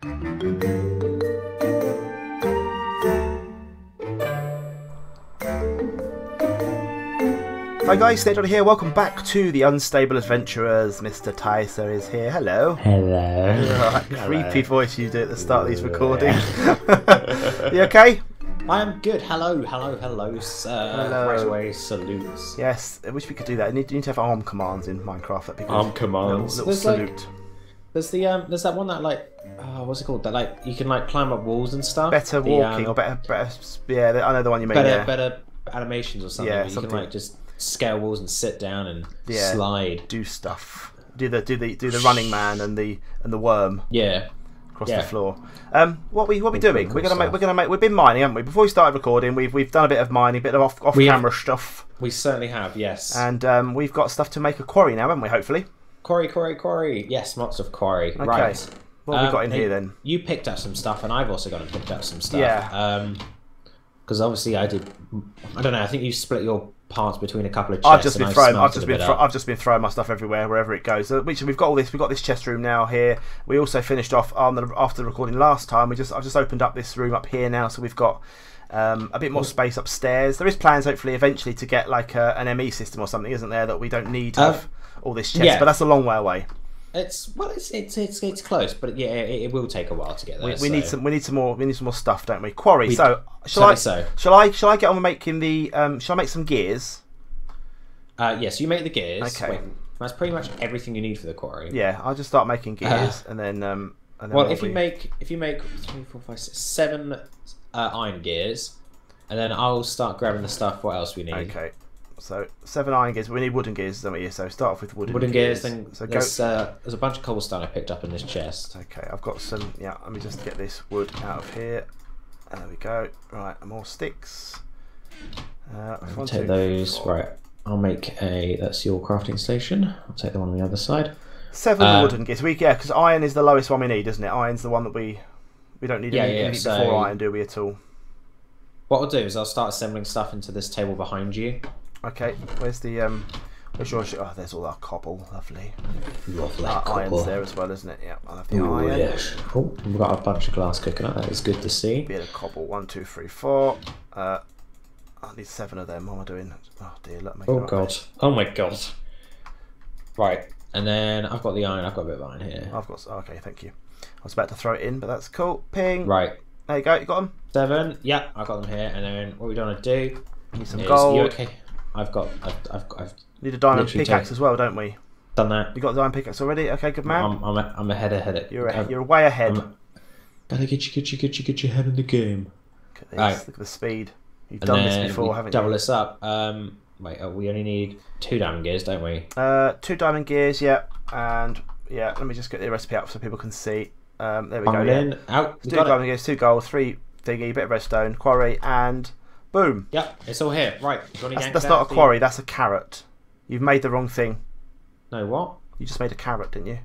Hi guys, StateDotty here. Welcome back to the Unstable Adventurers. Mr. Tyser is here. Hello. Hello. Oh, that creepy voice you do at the start of these recordings. You okay? I am good. Hello, hello, hello, sir. Right away, salutes. Yes, I wish we could do that. You need to have arm commands in Minecraft. That'd be good. Arm commands. Little salute. There's that one that what's it called? That you can climb up walls and stuff. Better walking or better. Yeah, I know the one you mean. Better animations or something. Yeah, something. You can just scale walls and sit down and slide. Do stuff. Do the running man and the worm. Yeah. Across the floor. What we doing? We're gonna make. We've been mining, haven't we? Before we started recording, we've done a bit of mining, a bit of off camera stuff. We certainly have. Yes. And we've got stuff to make a quarry now, haven't we? Hopefully. Quarry. Yes, lots of quarry. Okay. Right. What have we got in here then? You picked up some stuff, and I've also picked up some stuff. Yeah. Because obviously I did. I don't know. I think you split your parts between a couple of chests. I've just been throwing my stuff everywhere, wherever it goes. So we've got all this. We've got this chest room now here. We also finished off after the recording last time. I've just opened up this room up here now, so we've got a bit more space upstairs. There is plans hopefully eventually to get an ME system or something, isn't there? That we don't need to have all this chest, but that's a long way away. It's close, but yeah, it will take a while to get there. We need some more stuff, don't we? Quarry. Shall I get on with making the? Shall I make some gears? Yes, you make the gears. Okay. Wait, that's pretty much everything you need for the quarry. Yeah, I'll just start making gears, and then well, if you make 3, 4, 5, 6, 7 iron gears, and then I'll start grabbing the stuff. What else we need? Okay. So 7 iron gears. We need wooden gears, don't we? So start off with wooden gears. Then so there's a bunch of cobblestone I picked up in this chest. Okay, I've got some. Yeah, let me just get this wood out of here. There we go. Right, more sticks. I'll take those. Right, I'll make a. That's your crafting station. I'll take the one on the other side. 7 wooden gears. Because iron is the lowest one we need, isn't it? Iron's the one that we don't need before iron, do we at all? What I'll do is I'll start assembling stuff into this table behind you. Okay, where's the there's all our cobble, lovely. Our cobble. Iron's there as well, isn't it? Yeah, I'll have the iron. Yes. Oh, we've got a bunch of glass coconut. That is good to see. Bit of cobble. 1, 2, 3, 4. I need 7 of them. What am I doing? Oh dear, let me. Oh god. Oh my god. Right, and then I've got the iron. I've got a bit of iron here. Okay, thank you. I was about to throw it in, but that's cool. Ping. Right. There you go. You got them. 7. Yeah, I got them here. And then what we want to do? Need some gold. You okay? I've need a diamond pickaxe as well, don't we? Done that. You got the diamond pickaxe already? Okay, good man. I'm ahead. You're way ahead. Gotta get your head in the game. Look at this. Right. Look at the speed. You've done this before, haven't you? Double this up. Wait, we only need 2 diamond gears, don't we? 2 diamond gears, yeah. And yeah, let me just get the recipe out so people can see. There we go. Yeah. Out. 2 diamond gears, 2 gold, 3 thingy, bit of redstone, quarry, and. Boom. Yep, it's all here. Right. That's not a quarry, that's a carrot. You've made the wrong thing. No, what? You just made a carrot, didn't you?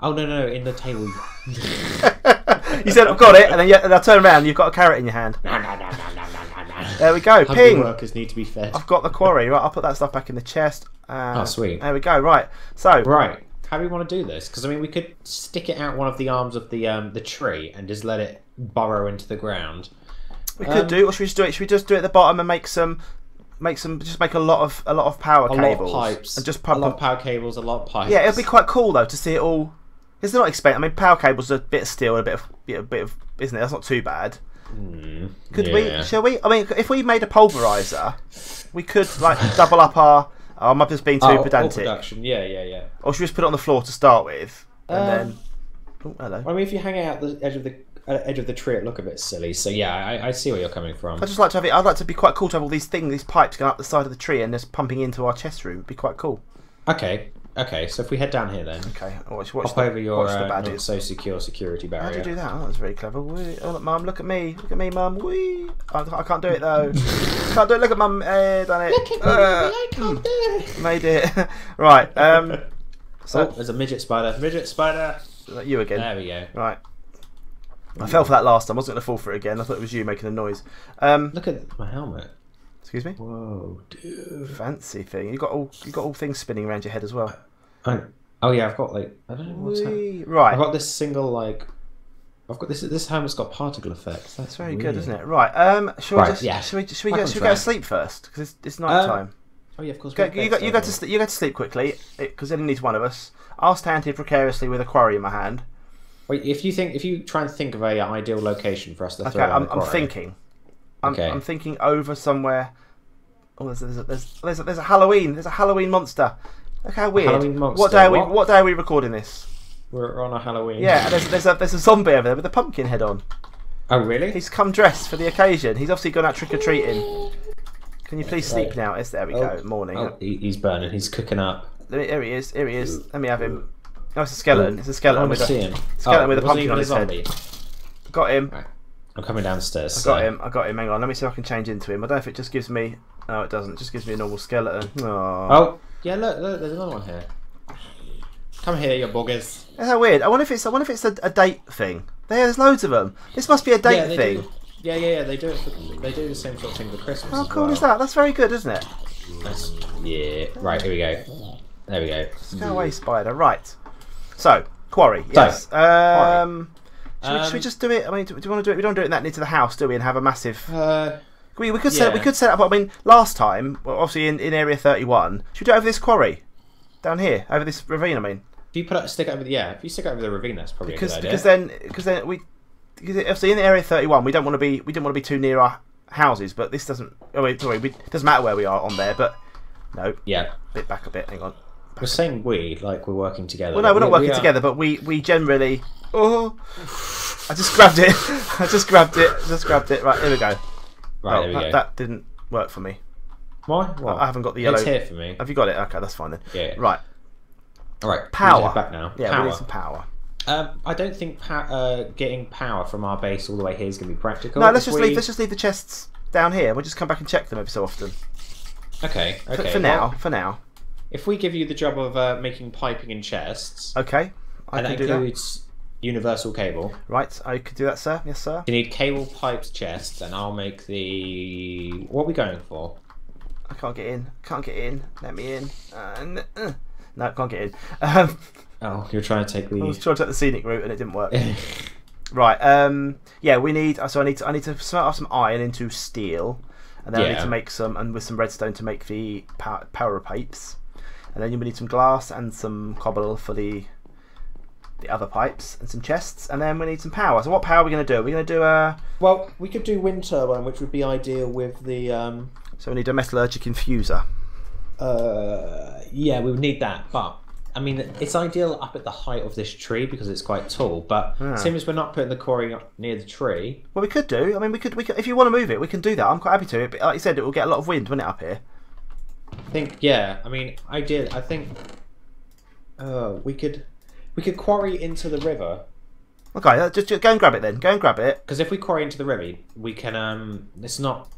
Oh, no, in the table. You said, I've got it, and then I turn around and you've got a carrot in your hand. No. There we go, ping. Workers need to be fed. I've got the quarry. Right, I'll put that stuff back in the chest. Oh, sweet. There we go, right. So. Right. How do we want to do this? Because, I mean, we could stick it out one of the arms of the tree and just let it burrow into the ground. We could do, or should we just do it? Should we just do it at the bottom and make a lot of power cables, lot of pipes, and just a lot of power cables, a lot of pipes. Yeah, it'd be quite cool though to see it all. It's not expensive. I mean, power cables are a bit of steel, and a bit of, isn't it? That's not too bad. Could we? Shall we? I mean, if we made a pulverizer, we could double up our. I might just being too pedantic. Production. Yeah. Or should we just put it on the floor to start with, and then? Oh, hello. I mean, if you hang it out the edge of the. At the edge of the tree, it look a bit silly. So yeah, I see where you're coming from. I just like to have it. I'd like to be quite cool to have all these things, these pipes going up the side of the tree and just pumping into our chest room. It'd be quite cool. Okay. So if we head down here then. Okay. Watch over your not so secure security barrier. How do you do that? Oh, that was very clever. Oh, look, Mum, look at me, Mum. I can't do it though. Can't do it. Look at Mum. Done it. Look at Mum. I can't do it. Made it. Right. So there's a midget spider. Midget spider. You again. There we go. Right. I fell for that last time. I wasn't going to fall for it again. I thought it was you making a noise. Look at my helmet. Excuse me. Whoa, dude! Fancy thing. You got all things spinning around your head as well. Oh yeah, I've got I don't know what's happening. Right. I've got this single I've got this. This helmet's got particle effects. That's very good, isn't it? Right. Should we go to sleep first? Because it's night time. Oh yeah, of course. You go to sleep quickly, because it only needs one of us. I'll stand here precariously with a quarry in my hand. Wait, if you try and think of an ideal location for us to throw on the quarry. I'm thinking over somewhere. Oh, there's a Halloween. There's a Halloween monster. Look how weird. Halloween monster. What day are we recording this? We're on a Halloween. Yeah, and there's a zombie over there with a pumpkin head on. Oh really? He's come dressed for the occasion. He's obviously gone out trick or treating. Can you please sleep now? There we go. Morning. Oh, he's burning. He's cooking up. There he is. Here he is. Let me have him. No, it's a skeleton. It's a skeleton with a pumpkin on his head. Got him. Right. I'm coming downstairs. I got him. Hang on. Let me see if I can change into him. I don't know if it just gives me. No, it doesn't. It just gives me a normal skeleton. Aww. Oh. Yeah. Look. There's another one here. Come here, you buggers. That's how weird. I wonder if it's a date thing. There's loads of them. This must be a date thing. Yeah. They do the same sort of thing for Christmas. How cool is that? That's very good, isn't it? That's, yeah. Right. Here we go. There we go. Go away, spider. Right. So quarry. Yes. Should we just do it? I mean, do you want to do it? We don't do it that near to the house, do we? And have a massive. We could set up. I mean, last time, well, obviously in Area 31. Should we do it over this quarry, down here, over this ravine? I mean, if you put up, stick over the If you stick over the ravine, that's probably a good idea. Because obviously in Area 31, we didn't want to be too near our houses. But this doesn't. Oh wait, sorry, it doesn't matter where we are on there. But no. Yeah. Back a bit. Hang on. We're saying we, like we're working together. Well, no, we're not working together, but we generally... Oh! I just grabbed it. Right, here we go. Right, there we go. That didn't work for me. Why? What? I haven't got the yellow... It's here for me. Have you got it? Okay, that's fine then. Yeah. Right. All right. Power. We need back now. Yeah, we need some power. I don't think getting power from our base all the way here is going to be practical. No, let's just leave the chests down here. We'll just come back and check them every so often. Okay. For now. If we give you the job of making piping and chests, okay, that includes universal cable. Right, I could do that, sir. Yes, sir. You need cable, pipes, chests, and I'll make the. What are we going for? I can't get in. Can't get in. Let me in. No, can't get in. Oh, you're trying to take the. I was trying to take the scenic route and it didn't work. Right. Yeah, we need. So I need to smelt off some iron into steel, and then I need to make some with some redstone to make the power pipes. And then you need some glass and some cobble for the other pipes and some chests. And then we need some power. So what power are we going to do? We're going to do a... Well, we could do wind turbine, which would be ideal with the... So we need a metallurgic infuser. Yeah, we would need that. But, I mean, it's ideal up at the height of this tree because it's quite tall. But seeing as we're not putting the quarry near the tree... Well, we could do. I mean, we could if you want to move it, we can do that. I'm quite happy to. But like you said, it will get a lot of wind, won't it, up here? I think we could quarry into the river. Okay, just go and grab it then. Go and grab it. Because if we quarry into the river, we can. It's not.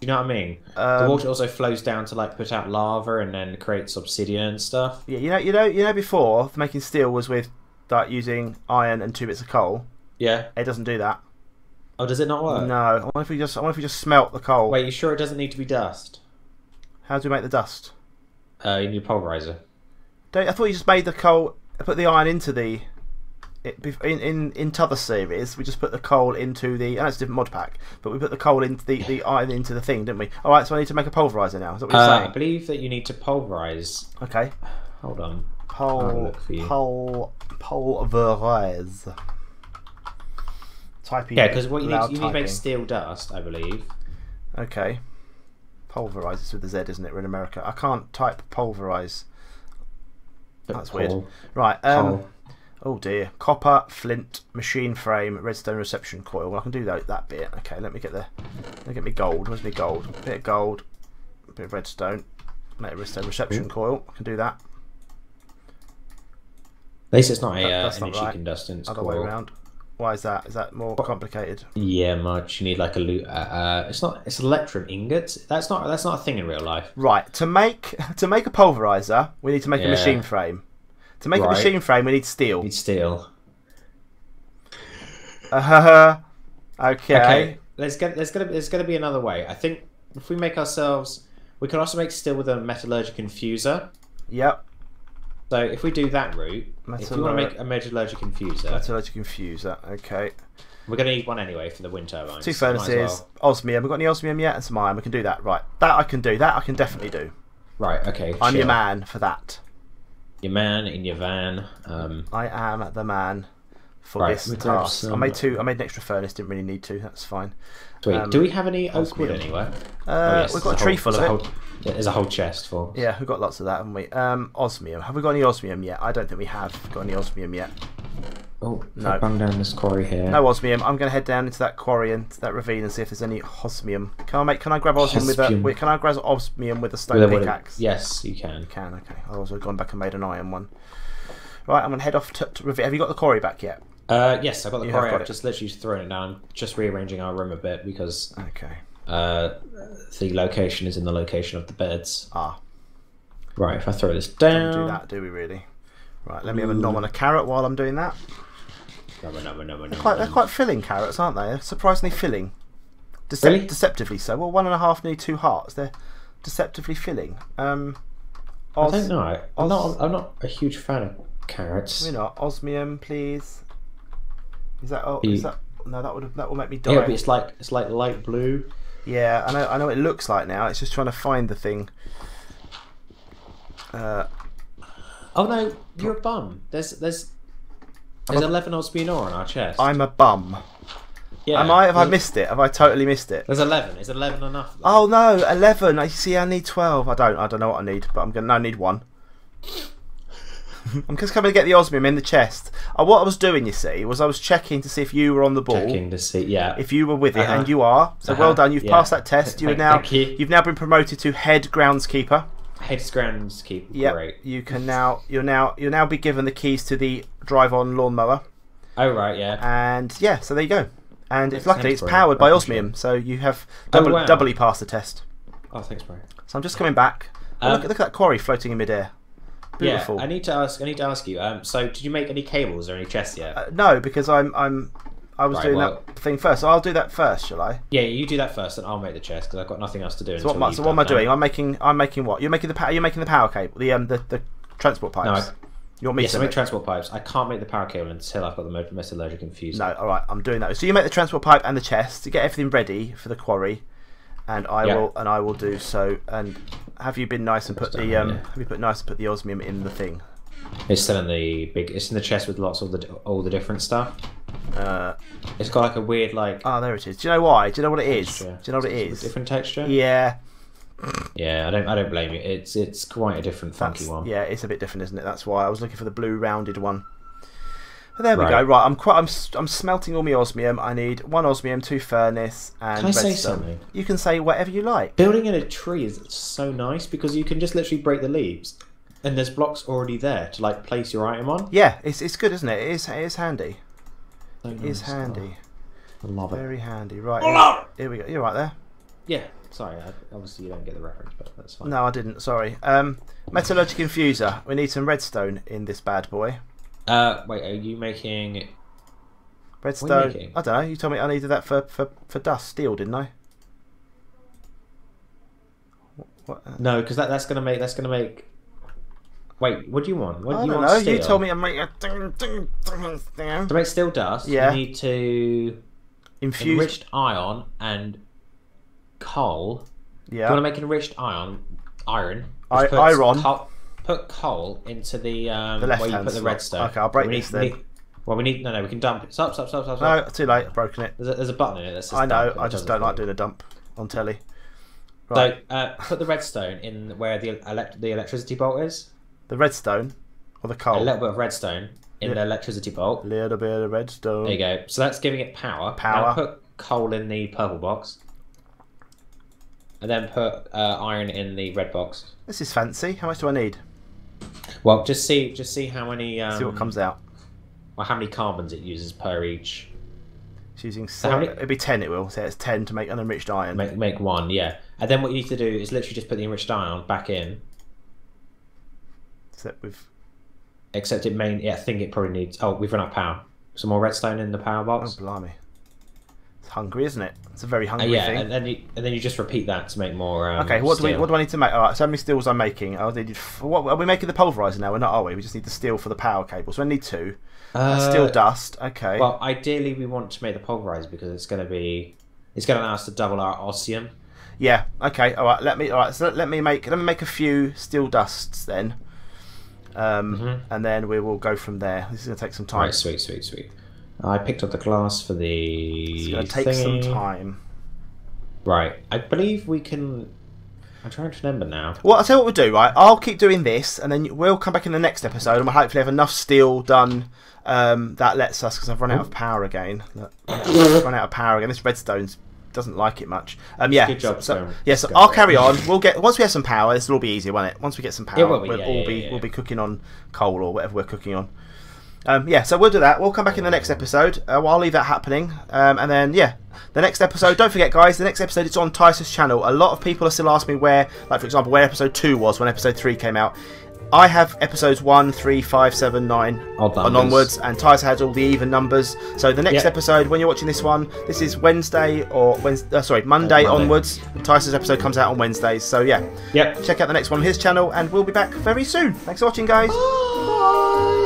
Do you know what I mean? The water also flows down to like put out lava and then creates obsidian and stuff. Yeah, you know. Before making steel was with like using iron and 2 bits of coal. Yeah. It doesn't do that. Oh, does it not work? No. I wonder if we just smelt the coal. Wait, you sure it doesn't need to be dust? How do we make the dust? You need a pulverizer. I thought you just made the coal. Put the iron into the. In t'other series, we just put the coal into the. I know it's a different mod pack, but we put the coal into the iron into the thing, didn't we? All right, so I need to make a pulverizer now. Is that what you're saying? I believe that you need to pulverize. Okay. Hold on. Pulverize. Typing. Yeah, because what you need to make steel dust, I believe. Okay. Pulverize, it's with a Z, isn't it? We're in America. I can't type pulverize. That's weird. Right. Oh dear. Copper, flint, machine frame, redstone reception coil. Well, I can do that bit. Okay. Let me get me gold. Where's me gold? A bit of gold. A bit of redstone. Make a redstone reception coil. I can do that. At least it's not an energy condensate. Other way around. Why is that? Is that more complicated? Yeah, much. You need like a loot. It's not. It's electrum ingots. That's not a thing in real life. Right. To make a pulverizer, we need to make a machine frame. To make a machine frame, we need steel. Okay. There's gonna be another way. I think if we make ourselves, we can also make steel with a metallurgic infuser. Yep. So if we do that route, if you want to make a metallurgic infuser. Metallurgic infuser, okay. We're going to need one anyway for the wind turbines. Two furnaces, well. Osmium. We've got any osmium yet? And some iron. We can do that. Right. That I can do. That I can definitely do. Right, okay. I'm your man for that. Your man in your van. I am the man for this task. I made an extra furnace. Didn't really need to. That's fine. Sweet. Do we have any oak wood anywhere? Oh, yes, we've got a tree full of it. There's a whole chest full. Yeah, we've got lots of that, haven't we? Osmium. Have we got any osmium yet? I don't think we have got any osmium yet. Oh, no. I've bunged down this quarry here. No osmium. I'm going to head down into that quarry and that ravine and see if there's any osmium. Can I grab osmium with a? Can I grab osmium with a stone pickaxe? Yes, you can. You can. Okay. Otherwise, I've gone back and made an iron one. Right, I'm going to head off to ravine. Have you got the quarry back yet? Yes, I've got the quarry. I've just literally thrown it down. I'm just rearranging our room a bit because the location is in the location of the beds. Ah. Right. If I throw this down. Don't do that, do we really? Right. Let me have a nom on a carrot while I'm doing that. They're quite filling carrots, aren't they? They're surprisingly filling. Really? Deceptively so. Well, 1.5 need 2 hearts. They're deceptively filling. I don't know. I'm not a huge fan of carrots. We're not. Osmium, please. Is that? Oh, is that? No, that will make me die. Yeah, but it's like light blue. Yeah, I know what it looks like now. It's just trying to find the thing. Oh no, you're a bum. There's 11 osmium ore on our chest. I'm a bum. Yeah. Am I? Have I missed it? Have I totally missed it? There's 11. Is 11 enough? Though? Oh no, 11. I see. I need 12. I don't know what I need, but I'm gonna. No, I need 1. I'm just coming to get the osmium in the chest. What I was doing, you see, was I was checking to see if you were on the ball. Checking to see, yeah. If you were with it, and you are. So well done. You've passed that test. You've now been promoted to head groundskeeper. Head groundskeeper. Yeah. Great. You can now. You'll now be given the keys to the drive-on lawnmower. Oh right, yeah. And yeah, so there you go. And it's luckily it's powered by osmium, so you have doubly passed the test. Oh, thanks, bro. So I'm just coming back. Oh, look at that quarry floating in midair. Beautiful. Yeah, I need to ask you. So did you make any cables or any chests yet? No, because I was doing that thing first. So I'll do that first, shall I? Yeah, you do that first, and I'll make the chest because I've got nothing else to do. So what am I doing? I'm making what? You're making the power cable. The transport pipes. No. You want me to make transport pipes. I can't make the power cable until I've got the metallurgic infuser. No, all right, I'm doing that. So you make the transport pipe and the chest to get everything ready for the quarry, and I will do so. And have you been nice and put the have you put the osmium in the thing? It's still in the big. It's in the chest with lots of all the different stuff. It's got like a weird like. Oh, there it is. Do you know why? Do you know what it is? Do you know what it is? Different texture. Yeah. Yeah, I don't blame you. It's quite a different funky one. Yeah, it's a bit different, isn't it? That's why I was looking for the blue rounded one. But there we go. Right, I'm smelting all my osmium. I need 1 osmium, 2 furnace, and redstone. Can I say something? You can say whatever you like. Building in a tree is so nice because you can just literally break the leaves, and there's blocks already there to like place your item on. Yeah, it's good, isn't it? It is handy. So nice. It is handy. I love it. Very handy. Right. Here we go. You're right there. Yeah. Sorry, obviously you don't get the reference, but that's fine. No, I didn't, sorry. Metallurgic infuser. We need some redstone in this bad boy. Wait, are you making... Redstone? What are you making? I don't know, you told me I needed that for dust, steel, didn't I? What? No, because that's going to make... Wait, what do you want? I don't know, steel? You told me I'm making... To make steel dust, you need to... Enriched iron and... coal. Yeah. You want to make enriched iron. Put coal into the where you put the redstone. Okay, I'll break this thing. Well, we can dump it. Stop. No, too late. I've broken it. There's a button in it that says. I know. I just don't like doing a dump on telly. Right. So put the redstone in where the electricity bolt is. The redstone or the coal. A little bit of redstone in the electricity bolt. A little bit of redstone. There you go. So that's giving it power. Now put coal in the purple box. And then put iron in the red box. This is fancy. How much do I need? Well, just see how many. See what comes out. Well, how many carbons it uses per each. It's using. It'll be 10. It will. So it's 10 to make an enriched iron. Make 1. Yeah. And then what you need to do is literally just put the enriched iron back in. Except it may. Yeah, I think it probably needs. Oh, we've run out of power. Some more redstone in the power box. Oh, blimey. It's hungry, isn't it? It's a very hungry thing. Yeah, and then you just repeat that to make more. Okay, what do I need to make? All right, so how many steels I'm making? I needed. What are we making the pulverizer now? We're not, are we? We just need the steel for the power cable. So I need 2. Steel dust. Okay. Well, ideally we want to make the pulverizer because it's going to be, it's going to allow us to double our osmium. Yeah. Okay. All right. Let me make a few steel dusts then, and then we will go from there. This is going to take some time. Right, sweet. I picked up the glass for the. It's going to take some time. Right. I believe we can. I'm trying to remember now. Well, I'll tell you what we'll do, right? I'll keep doing this, and then we'll come back in the next episode, and we'll hopefully have enough steel done that lets us, because I've run out of power again. This redstone doesn't like it much. Yeah. Good job, so I'll carry on. We'll get, once we have some power, this will all be easier, won't it? Once we get some power, we'll be cooking on coal or whatever we're cooking on. Yeah, so we'll do that. We'll come back in the next episode. I'll leave that happening. And then, yeah, the next episode, don't forget, guys, the next episode is on Tycer's channel. A lot of people are still asking me where, like, for example, where episode 2 was when episode 3 came out. I have episodes 1, 3, 5, 7, 9 and onwards, and Tycer has all the even numbers. So the next episode, when you're watching this one, this is Monday onwards. Tycer's episode comes out on Wednesdays. So, yeah, check out the next one on his channel, and we'll be back very soon. Thanks for watching, guys. Bye.